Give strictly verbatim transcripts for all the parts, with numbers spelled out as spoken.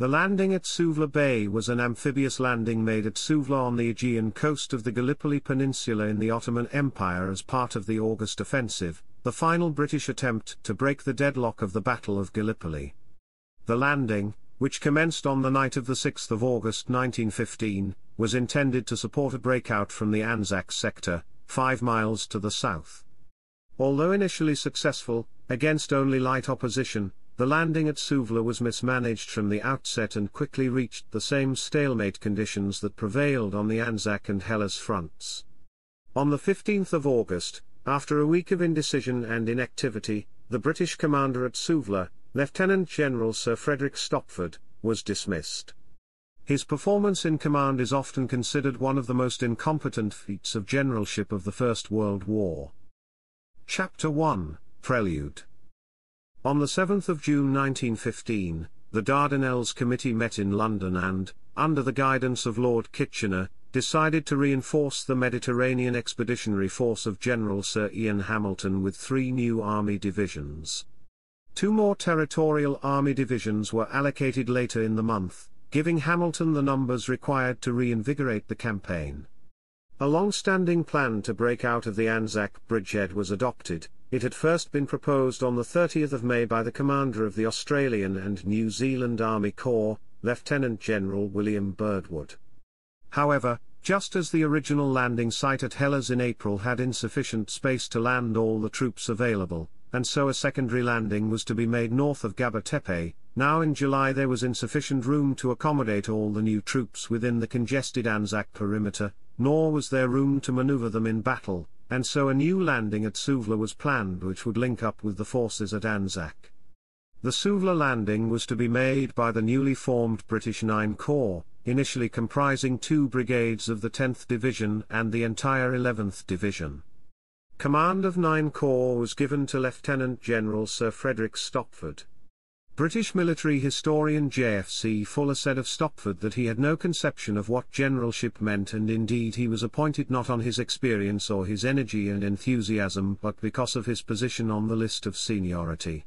The landing at Suvla Bay was an amphibious landing made at Suvla on the Aegean coast of the Gallipoli Peninsula in the Ottoman Empire as part of the August Offensive, the final British attempt to break the deadlock of the Battle of Gallipoli. The landing, which commenced on the night of the sixth of August nineteen fifteen, was intended to support a breakout from the Anzac sector, five miles to the south. Although initially successful, against only light opposition, the landing at Suvla was mismanaged from the outset and quickly reached the same stalemate conditions that prevailed on the Anzac and Helles fronts. On the fifteenth of August, after a week of indecision and inactivity, the British commander at Suvla, Lieutenant General Sir Frederick Stopford, was dismissed. His performance in command is often considered one of the most incompetent feats of generalship of the First World War. Chapter one, Prelude. On the seventh of June nineteen fifteen, the Dardanelles Committee met in London and, under the guidance of Lord Kitchener, decided to reinforce the Mediterranean Expeditionary Force of General Sir Ian Hamilton with three new army divisions. Two more territorial army divisions were allocated later in the month, giving Hamilton the numbers required to reinvigorate the campaign. A long-standing plan to break out of the Anzac bridgehead was adopted. It had first been proposed on the thirtieth of May by the commander of the Australian and New Zealand Army Corps, Lieutenant General William Birdwood. However, just as the original landing site at Helles in April had insufficient space to land all the troops available, and so a secondary landing was to be made north of Gabatepe, now in July there was insufficient room to accommodate all the new troops within the congested Anzac perimeter, nor was there room to manoeuvre them in battle, and so a new landing at Suvla was planned which would link up with the forces at Anzac. The Suvla landing was to be made by the newly formed British ninth corps, initially comprising two brigades of the tenth division and the entire eleventh division. Command of ninth corps was given to Lieutenant General Sir Frederick Stopford. British military historian J F C Fuller said of Stopford that he had no conception of what generalship meant, and indeed he was appointed not on his experience or his energy and enthusiasm but because of his position on the list of seniority.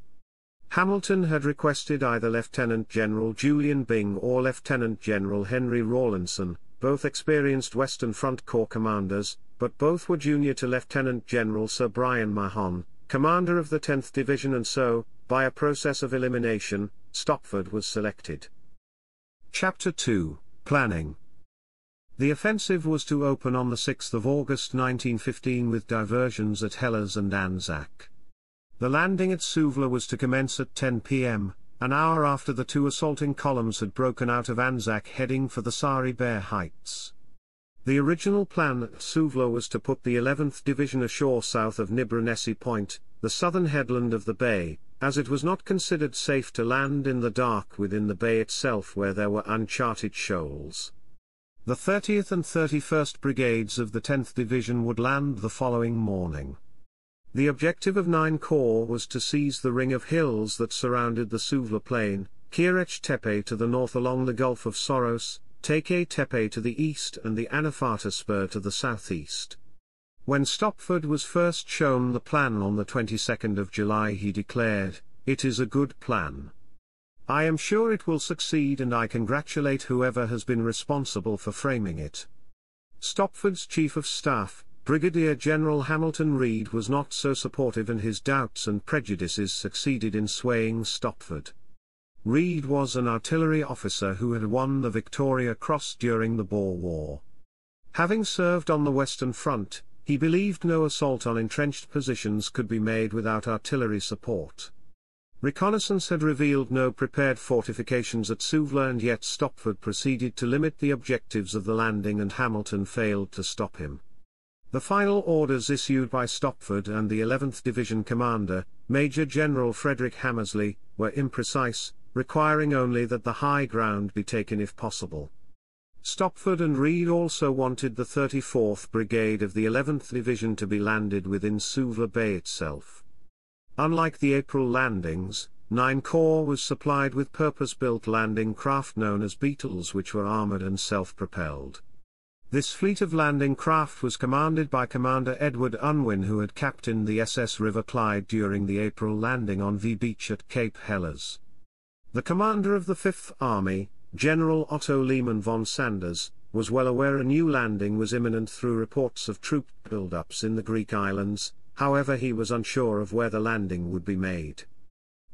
Hamilton had requested either Lieutenant General Julian Byng or Lieutenant General Henry Rawlinson, both experienced Western Front Corps commanders, but both were junior to Lieutenant General Sir Brian Mahon, commander of the tenth division, and so, by a process of elimination, Stopford was selected. Chapter two, Planning. The offensive was to open on the sixth of August nineteen fifteen with diversions at Helles and Anzac. The landing at Suvla was to commence at ten p m, an hour after the two assaulting columns had broken out of Anzac heading for the Sari Bear Heights. The original plan at Suvla was to put the eleventh division ashore south of Nibranesi Point, the southern headland of the bay, as it was not considered safe to land in the dark within the bay itself where there were uncharted shoals. The thirtieth and thirty-first brigades of the tenth division would land the following morning. The objective of ninth corps was to seize the ring of hills that surrounded the Suvla plain, Kirech-Tepe to the north along the Gulf of Soros, Teke-Tepe to the east and the Anafata spur to the southeast. When Stopford was first shown the plan on the twenty-second of July, he declared, "It is a good plan. I am sure it will succeed, and I congratulate whoever has been responsible for framing it." Stopford's chief of staff, Brigadier General Hamilton Reed, was not so supportive, and his doubts and prejudices succeeded in swaying Stopford. Reed was an artillery officer who had won the Victoria Cross during the Boer War. Having served on the Western Front, he believed no assault on entrenched positions could be made without artillery support. Reconnaissance had revealed no prepared fortifications at Suvla, and yet Stopford proceeded to limit the objectives of the landing, and Hamilton failed to stop him. The final orders issued by Stopford and the eleventh division commander, Major General Frederick Hammersley, were imprecise, requiring only that the high ground be taken if possible. Stopford and Reed also wanted the thirty-fourth brigade of the eleventh division to be landed within Suvla Bay itself. Unlike the April landings, ninth corps was supplied with purpose-built landing craft known as Beetles, which were armoured and self-propelled. This fleet of landing craft was commanded by Commander Edward Unwin, who had captained the S S River Clyde during the April landing on V Beach at Cape Helles. The commander of the Fifth Army, General Otto Lehmann von Sanders, was well aware a new landing was imminent through reports of troop build-ups in the Greek islands, however he was unsure of where the landing would be made.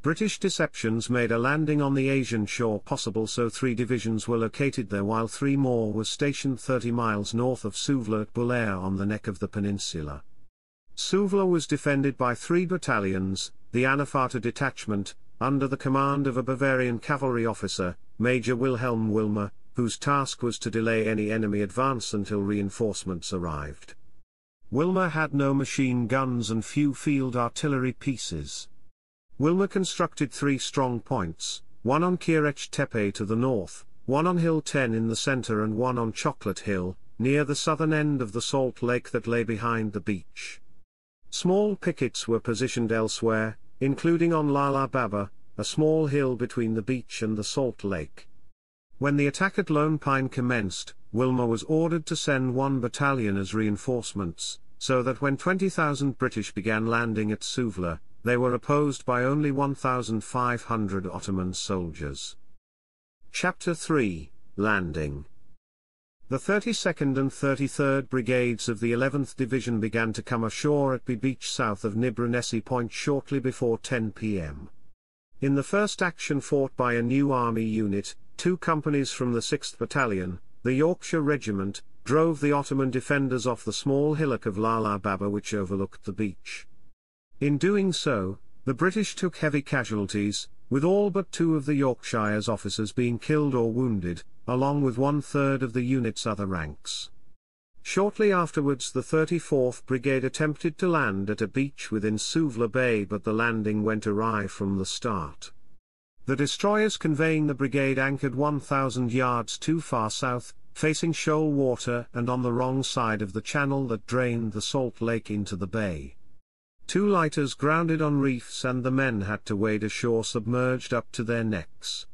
British deceptions made a landing on the Asian shore possible, so three divisions were located there while three more were stationed thirty miles north of Suvla at Bulair on the neck of the peninsula. Suvla was defended by three battalions, the Anafata detachment, under the command of a Bavarian cavalry officer, Major Wilhelm Wilmer, whose task was to delay any enemy advance until reinforcements arrived. Wilmer had no machine guns and few field artillery pieces. Wilmer constructed three strong points, one on Kirech-Tepe to the north, one on Hill ten in the centre and one on Chocolate Hill, near the southern end of the salt lake that lay behind the beach. Small pickets were positioned elsewhere, including on Lala Baba, a small hill between the beach and the salt lake. When the attack at Lone Pine commenced, Wilmer was ordered to send one battalion as reinforcements, so that when twenty thousand British began landing at Suvla, they were opposed by only one thousand five hundred Ottoman soldiers. Chapter three, Landing. The thirty-second and thirty-third Brigades of the eleventh Division began to come ashore at Bee Beach south of Nibranesi Point shortly before ten p m In the first action fought by a new army unit, two companies from the sixth Battalion, the Yorkshire Regiment, drove the Ottoman defenders off the small hillock of Lala Baba which overlooked the beach. In doing so, the British took heavy casualties, with all but two of the Yorkshire's officers being killed or wounded, along with one-third of the unit's other ranks. Shortly afterwards the thirty-fourth Brigade attempted to land at a beach within Suvla Bay, but the landing went awry from the start. The destroyers conveying the brigade anchored one thousand yards too far south, facing shoal water and on the wrong side of the channel that drained the salt lake into the bay. Two lighters grounded on reefs and the men had to wade ashore submerged up to their necks.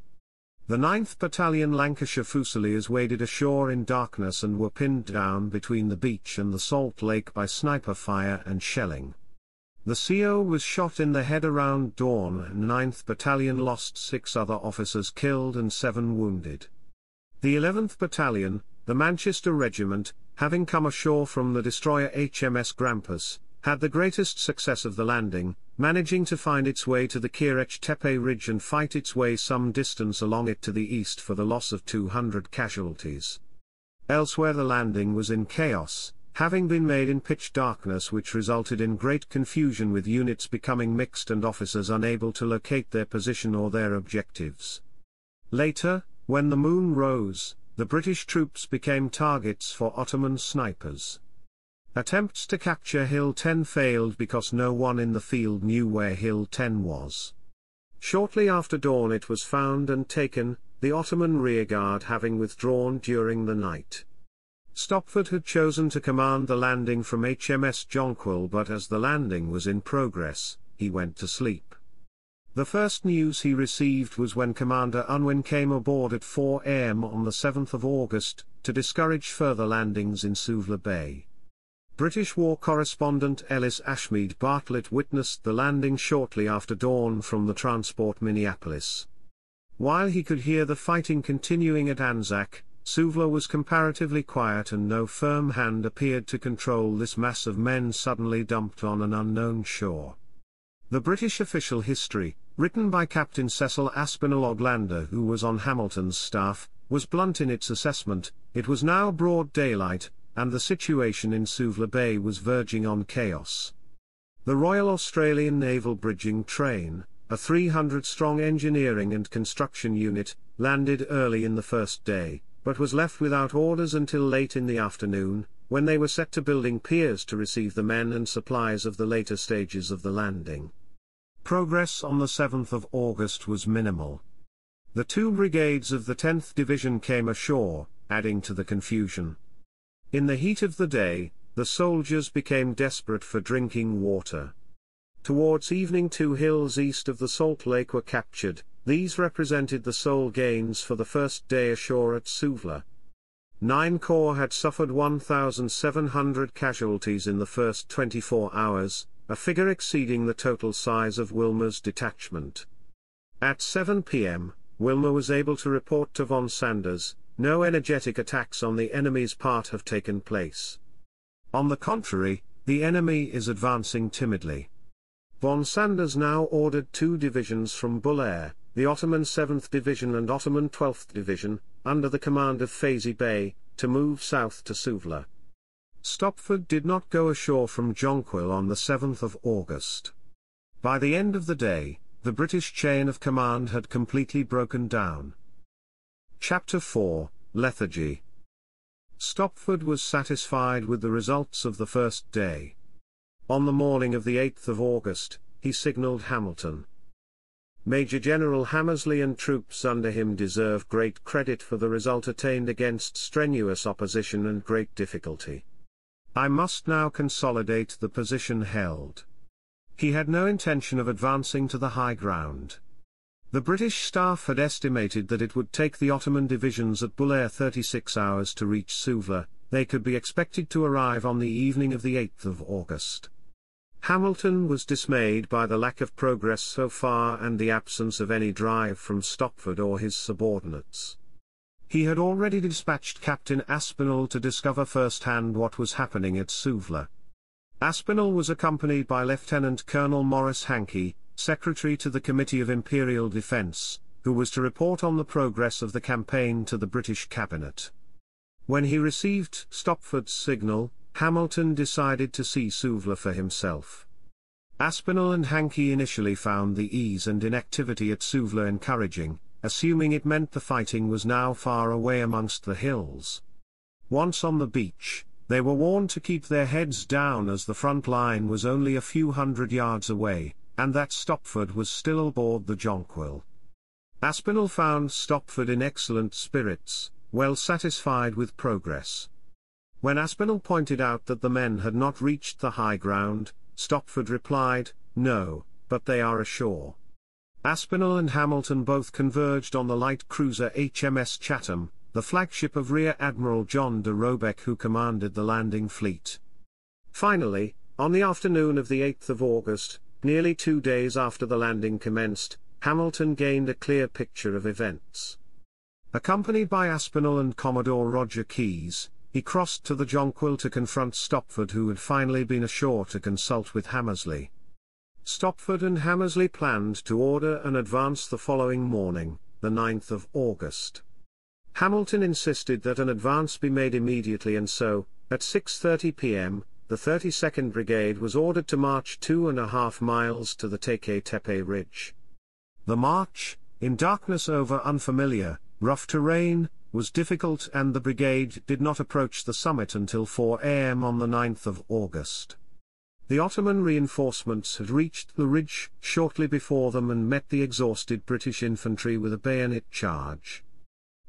The ninth Battalion Lancashire Fusiliers waded ashore in darkness and were pinned down between the beach and the salt lake by sniper fire and shelling. The C O was shot in the head around dawn and ninth Battalion lost six other officers killed and seven wounded. The eleventh Battalion, the Manchester Regiment, having come ashore from the destroyer H M S Grampus, had the greatest success of the landing, managing to find its way to the Kirech-Tepe ridge and fight its way some distance along it to the east for the loss of two hundred casualties. Elsewhere the landing was in chaos, having been made in pitch darkness which resulted in great confusion with units becoming mixed and officers unable to locate their position or their objectives. Later, when the moon rose, the British troops became targets for Ottoman snipers. Attempts to capture Hill ten failed because no one in the field knew where Hill ten was. Shortly after dawn it was found and taken, the Ottoman rearguard having withdrawn during the night. Stopford had chosen to command the landing from H M S Jonquil, but as the landing was in progress, he went to sleep. The first news he received was when Commander Unwin came aboard at four a m on the seventh of August, to discourage further landings in Suvla Bay. British war correspondent Ellis Ashmead-Bartlett witnessed the landing shortly after dawn from the transport Minneapolis. While he could hear the fighting continuing at Anzac, Suvla was comparatively quiet and no firm hand appeared to control this mass of men suddenly dumped on an unknown shore. The British official history, written by Captain Cecil Aspinall Oglander who was on Hamilton's staff, was blunt in its assessment. It was now broad daylight, and the situation in Suvla Bay was verging on chaos. The Royal Australian Naval Bridging Train, a three hundred strong engineering and construction unit, landed early in the first day, but was left without orders until late in the afternoon, when they were set to building piers to receive the men and supplies of the later stages of the landing. Progress on the seventh of August was minimal. The two brigades of the tenth Division came ashore, adding to the confusion. In the heat of the day, the soldiers became desperate for drinking water. Towards evening, two hills east of the salt lake were captured. These represented the sole gains for the first day ashore at Suvla. nine Corps had suffered one thousand seven hundred casualties in the first twenty-four hours, a figure exceeding the total size of Wilmer's detachment. At seven p m, Wilmer was able to report to von Sanders, no energetic attacks on the enemy's part have taken place. On the contrary, the enemy is advancing timidly. Von Sanders now ordered two divisions from Bulair, the Ottoman seventh Division and Ottoman twelfth Division, under the command of Fazi Bey, to move south to Suvla. Stopford did not go ashore from Jonquil on the seventh of August. By the end of the day, the British chain of command had completely broken down. Chapter four, Lethargy. Stopford was satisfied with the results of the first day. On the morning of the eighth of August, he signalled Hamilton. Major General Hammersley and troops under him deserve great credit for the result attained against strenuous opposition and great difficulty. I must now consolidate the position held. He had no intention of advancing to the high ground. The British staff had estimated that it would take the Ottoman divisions at Bulair thirty-six hours to reach Suvla. They could be expected to arrive on the evening of the eighth of August. Hamilton was dismayed by the lack of progress so far and the absence of any drive from Stopford or his subordinates. He had already dispatched Captain Aspinall to discover first-hand what was happening at Suvla. Aspinall was accompanied by Lieutenant Colonel Maurice Hankey, Secretary to the Committee of Imperial Defence, who was to report on the progress of the campaign to the British Cabinet. When he received Stopford's signal, Hamilton decided to see Suvla for himself. Aspinall and Hankey initially found the ease and inactivity at Suvla encouraging, assuming it meant the fighting was now far away amongst the hills. Once on the beach, they were warned to keep their heads down as the front line was only a few hundred yards away, and that Stopford was still aboard the Jonquil. Aspinall found Stopford in excellent spirits, well satisfied with progress. When Aspinall pointed out that the men had not reached the high ground, Stopford replied, "No, but they are ashore." Aspinall and Hamilton both converged on the light cruiser H M S Chatham, the flagship of Rear Admiral John de Robeck, who commanded the landing fleet. Finally, on the afternoon of the eighth of August, nearly two days after the landing commenced, Hamilton gained a clear picture of events. Accompanied by Aspinall and Commodore Roger Keyes, he crossed to the Jonquil to confront Stopford, who had finally been ashore to consult with Hammersley. Stopford and Hammersley planned to order an advance the following morning, the ninth of August. Hamilton insisted that an advance be made immediately, and so, at six thirty p m, the thirty-second Brigade was ordered to march two and a half miles to the Teke-Tepe ridge. The march, in darkness over unfamiliar, rough terrain, was difficult, and the brigade did not approach the summit until four a m on the ninth of August. The Ottoman reinforcements had reached the ridge shortly before them and met the exhausted British infantry with a bayonet charge.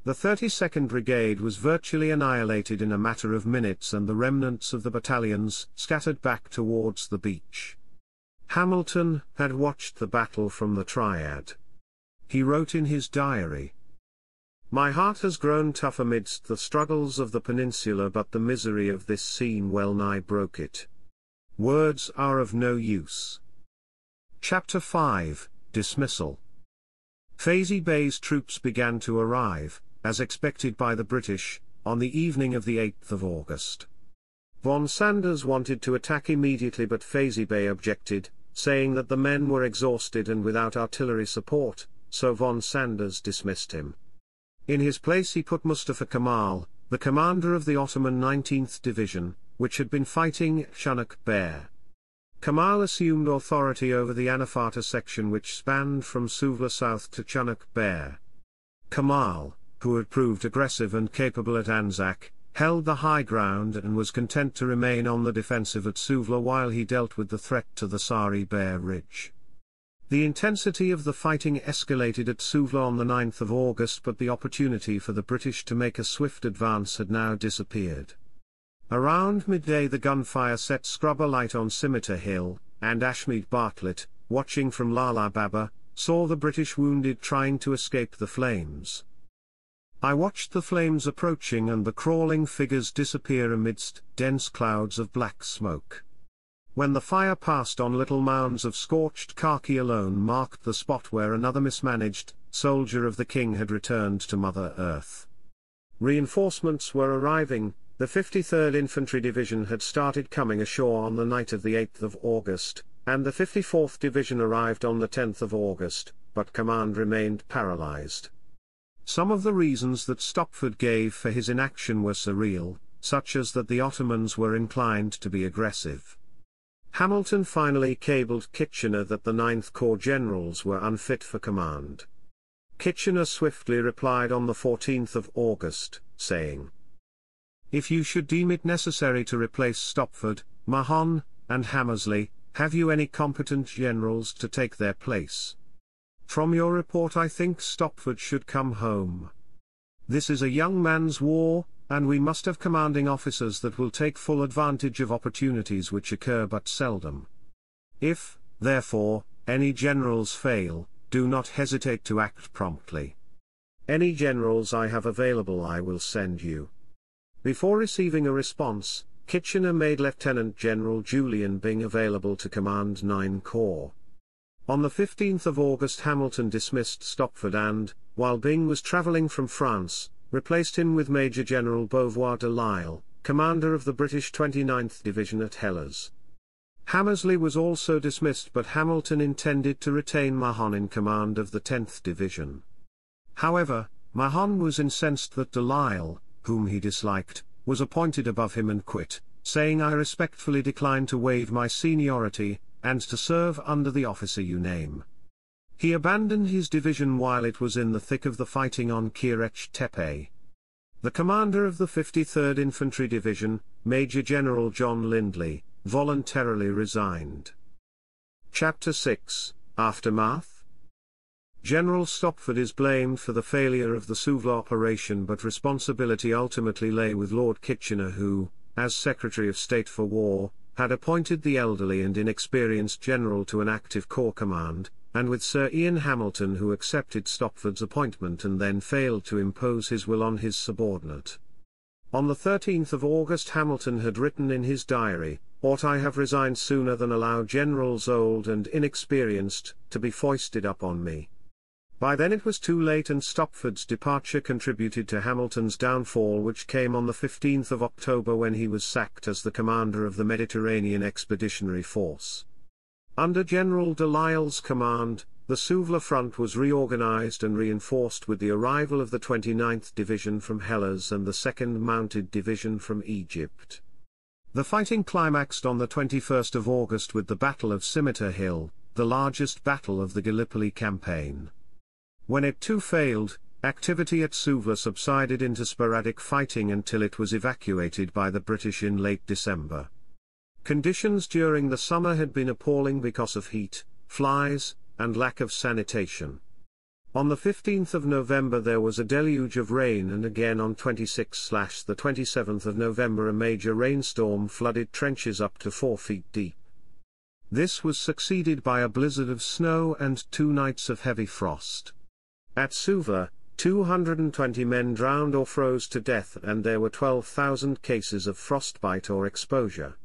The thirty-second Brigade was virtually annihilated in a matter of minutes, and the remnants of the battalions scattered back towards the beach. Hamilton had watched the battle from the Triad. He wrote in his diary, "My heart has grown tough amidst the struggles of the peninsula, but the misery of this scene well nigh broke it. Words are of no use." Chapter five, Dismissal. Fazi Bey's troops began to arrive, as expected by the British, on the evening of the eighth of August. Von Sanders wanted to attack immediately, but Fazi Bey objected, saying that the men were exhausted and without artillery support, so von Sanders dismissed him. In his place he put Mustafa Kemal, the commander of the Ottoman nineteenth Division, which had been fighting at Chunuk Bair. Kemal assumed authority over the Anafarta section, which spanned from Suvla south to Chunuk Bair. Kemal, who had proved aggressive and capable at Anzac, held the high ground and was content to remain on the defensive at Suvla while he dealt with the threat to the Sari Bair ridge. The intensity of the fighting escalated at Suvla on the ninth of August, but the opportunity for the British to make a swift advance had now disappeared. Around midday the gunfire set scrub alight on Scimitar Hill, and Ashmead-Bartlett, watching from Lala Baba, saw the British wounded trying to escape the flames. "I watched the flames approaching and the crawling figures disappear amidst dense clouds of black smoke. When the fire passed on, little mounds of scorched khaki alone marked the spot where another mismanaged soldier of the king had returned to Mother Earth. Reinforcements were arriving. The fifty-third Infantry Division had started coming ashore on the night of the eighth of August, and the fifty-fourth Division arrived on the tenth of August, but command remained paralysed. Some of the reasons that Stopford gave for his inaction were surreal, such as that the Ottomans were inclined to be aggressive. Hamilton finally cabled Kitchener that the ninth corps generals were unfit for command. Kitchener swiftly replied on the fourteenth of August, saying, "If you should deem it necessary to replace Stopford, Mahon, and Hammersley, have you any competent generals to take their place? From your report I think Stopford should come home. This is a young man's war, and we must have commanding officers that will take full advantage of opportunities which occur but seldom. If, therefore, any generals fail, do not hesitate to act promptly. Any generals I have available I will send you." Before receiving a response, Kitchener made Lieutenant General Julian Byng available to command nine corps. On the fifteenth of August Hamilton dismissed Stopford and, while Byng was travelling from France, replaced him with Major General Beauvoir de Lisle, commander of the British twenty-ninth Division at Helles. Hammersley was also dismissed, but Hamilton intended to retain Mahon in command of the tenth Division. However, Mahon was incensed that de Lisle, whom he disliked, was appointed above him and quit, saying, "I respectfully decline to waive my seniority, and to serve under the officer you name." He abandoned his division while it was in the thick of the fighting on Kirech-Tepe. The commander of the fifty-third Infantry Division, Major General John Lindley, voluntarily resigned. Chapter six, Aftermath. General Stopford is blamed for the failure of the Suvla operation, but responsibility ultimately lay with Lord Kitchener, who, as Secretary of State for War, had appointed the elderly and inexperienced general to an active corps command, and with Sir Ian Hamilton, who accepted Stopford's appointment and then failed to impose his will on his subordinate. On the thirteenth of August Hamilton had written in his diary, "Ought I have resigned sooner than allow generals old and inexperienced to be foisted up on me?" By then it was too late, and Stopford's departure contributed to Hamilton's downfall, which came on the fifteenth of October when he was sacked as the commander of the Mediterranean Expeditionary Force. Under General de Lisle's command, the Suvla front was reorganized and reinforced with the arrival of the twenty-ninth Division from Helles and the second Mounted Division from Egypt. The fighting climaxed on the twenty-first of August with the Battle of Scimitar Hill, the largest battle of the Gallipoli campaign. When it too failed, activity at Suvla subsided into sporadic fighting until it was evacuated by the British in late December. Conditions during the summer had been appalling because of heat, flies, and lack of sanitation. On the fifteenth of November there was a deluge of rain, and again on twenty-sixth to twenty-seventh of November a major rainstorm flooded trenches up to four feet deep. This was succeeded by a blizzard of snow and two nights of heavy frost. At Suvla, two hundred twenty men drowned or froze to death, and there were twelve thousand cases of frostbite or exposure.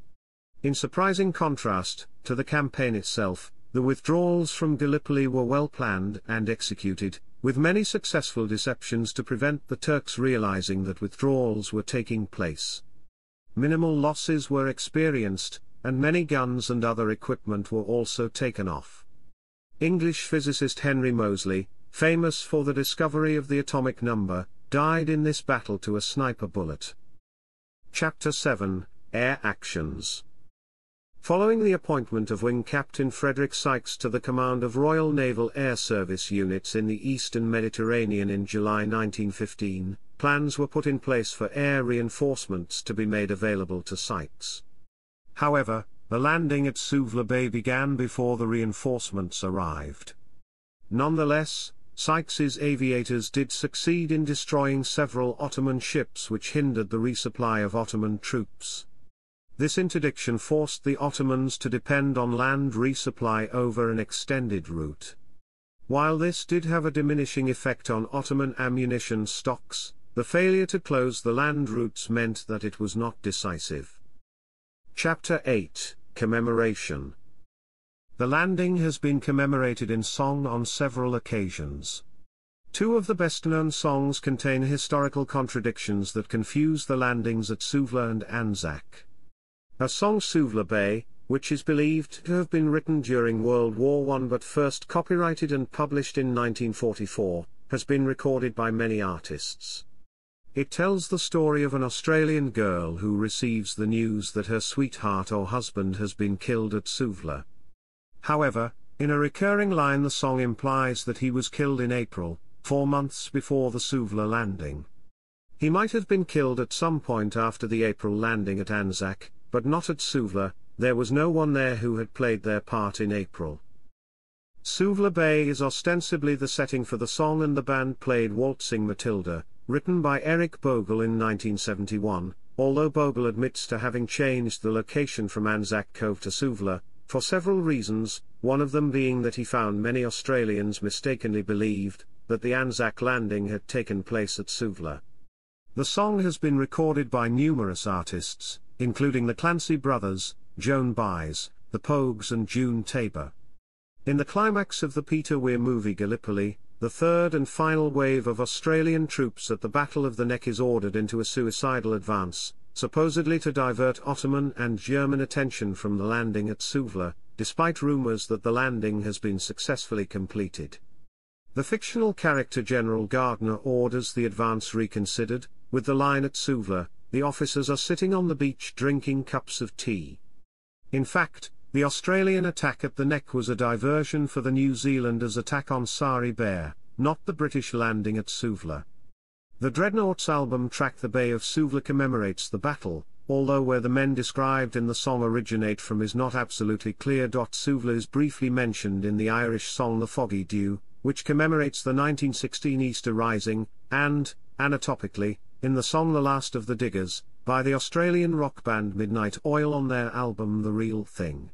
In surprising contrast to the campaign itself, the withdrawals from Gallipoli were well planned and executed, with many successful deceptions to prevent the Turks realizing that withdrawals were taking place. Minimal losses were experienced, and many guns and other equipment were also taken off. English physicist Henry Moseley, famous for the discovery of the atomic number, died in this battle to a sniper bullet. Chapter seven, Air Actions. Following the appointment of Wing Captain Frederick Sykes to the command of Royal Naval Air Service units in the Eastern Mediterranean in July nineteen fifteen, plans were put in place for air reinforcements to be made available to Sykes. However, the landing at Suvla Bay began before the reinforcements arrived. Nonetheless, Sykes's aviators did succeed in destroying several Ottoman ships, which hindered the resupply of Ottoman troops. This interdiction forced the Ottomans to depend on land resupply over an extended route. While this did have a diminishing effect on Ottoman ammunition stocks, the failure to close the land routes meant that it was not decisive. Chapter eight, Commemoration. The landing has been commemorated in song on several occasions. Two of the best-known songs contain historical contradictions that confuse the landings at Suvla and Anzac. A song, Suvla Bay, which is believed to have been written during World War One but first copyrighted and published in nineteen forty-four, has been recorded by many artists. It tells the story of an Australian girl who receives the news that her sweetheart or husband has been killed at Suvla. However, in a recurring line the song implies that he was killed in April, four months before the Suvla landing. He might have been killed at some point after the April landing at Anzac, but not at Suvla. There was no one there who had played their part in April. Suvla Bay is ostensibly the setting for the song, and the band played Waltzing Matilda, written by Eric Bogle in nineteen seventy-one, although Bogle admits to having changed the location from Anzac Cove to Suvla, for several reasons, one of them being that he found many Australians mistakenly believed that the Anzac landing had taken place at Suvla. The song has been recorded by numerous artists, including the Clancy Brothers, Joan Baez, the Pogues and June Tabor. In the climax of the Peter Weir movie Gallipoli, the third and final wave of Australian troops at the Battle of the Neck is ordered into a suicidal advance, supposedly to divert Ottoman and German attention from the landing at Suvla, despite rumours that the landing has been successfully completed. The fictional character General Gardner orders the advance reconsidered, with the line at Suvla, "The officers are sitting on the beach drinking cups of tea." In fact, the Australian attack at the Neck was a diversion for the New Zealanders' attack on Sari Bair, not the British landing at Suvla. The Dreadnoughts album track The Bay of Suvla commemorates the battle, although where the men described in the song originate from is not absolutely clear. Suvla is briefly mentioned in the Irish song The Foggy Dew, which commemorates the nineteen sixteen Easter Rising, and, anatopically, in the song The Last of the Diggers, by the Australian rock band Midnight Oil on their album The Real Thing.